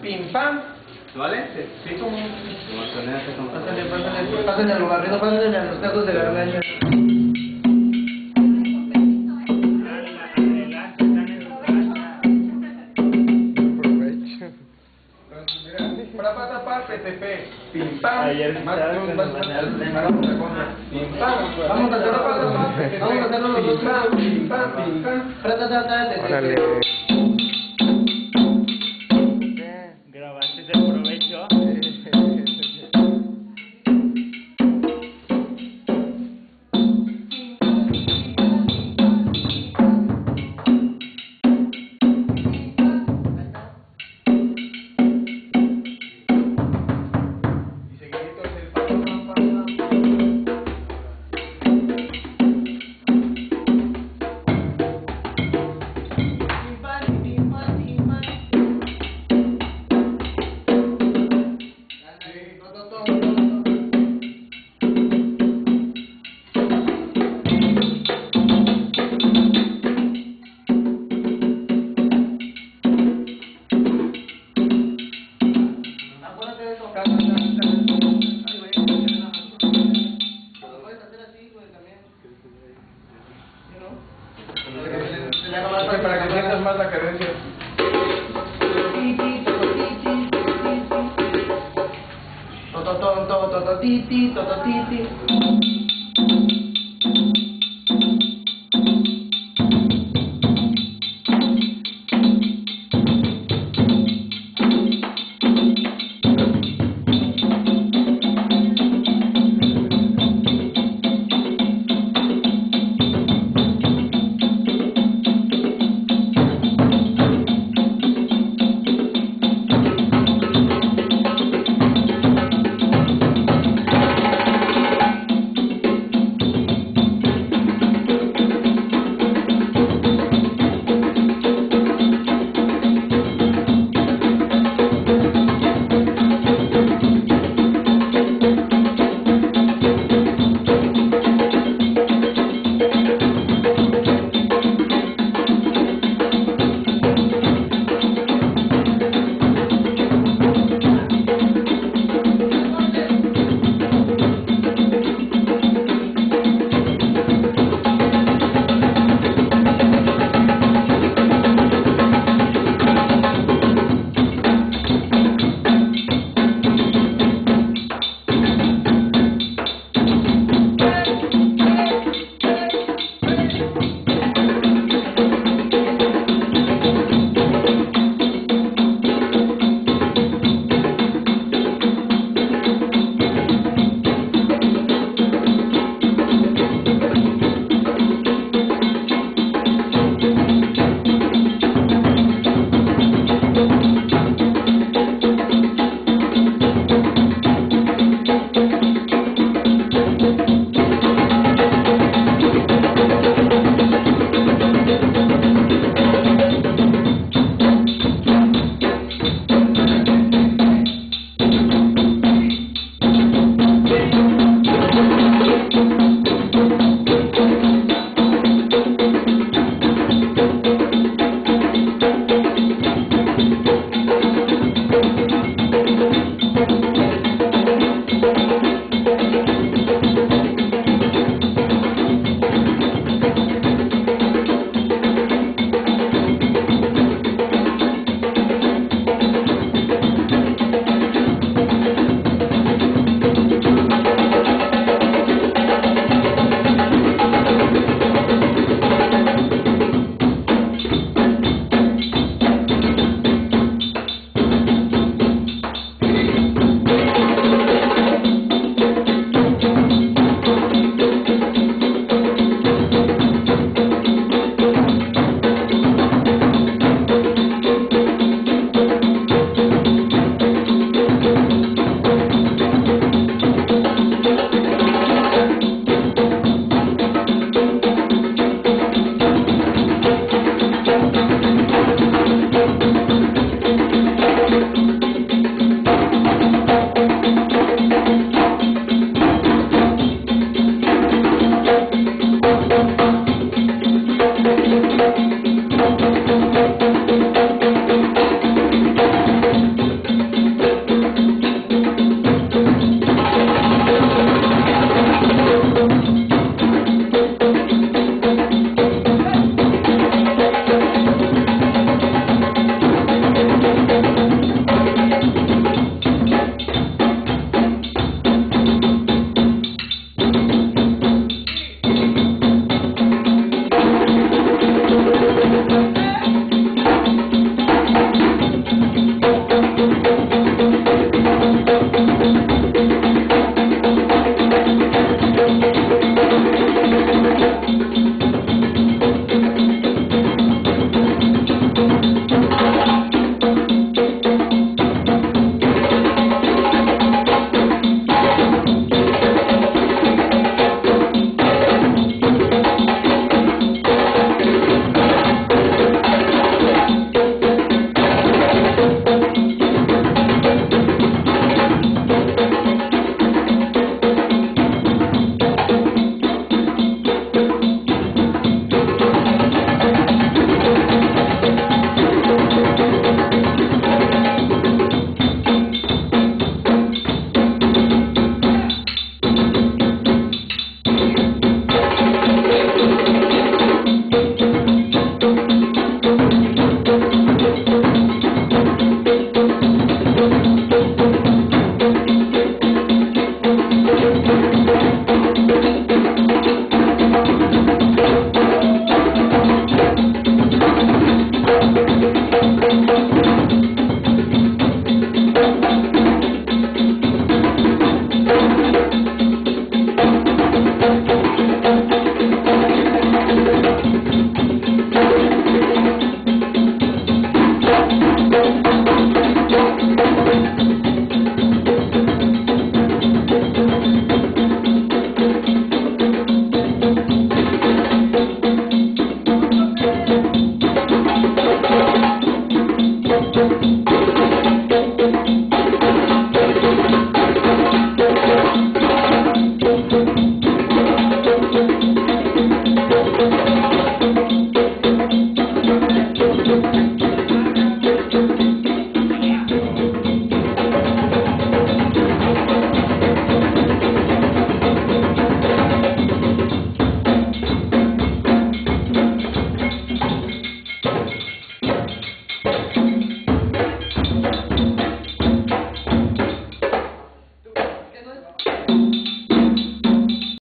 pim pam, ¿vale? Sí, como pasen el barrio, pasen a los tacos de garganta. Pim pam, vamos a hacer la pata, vamos a hacer los dos, pim pam, pim pam. Para que sientas más la cadencia. Tototiti, tototiti.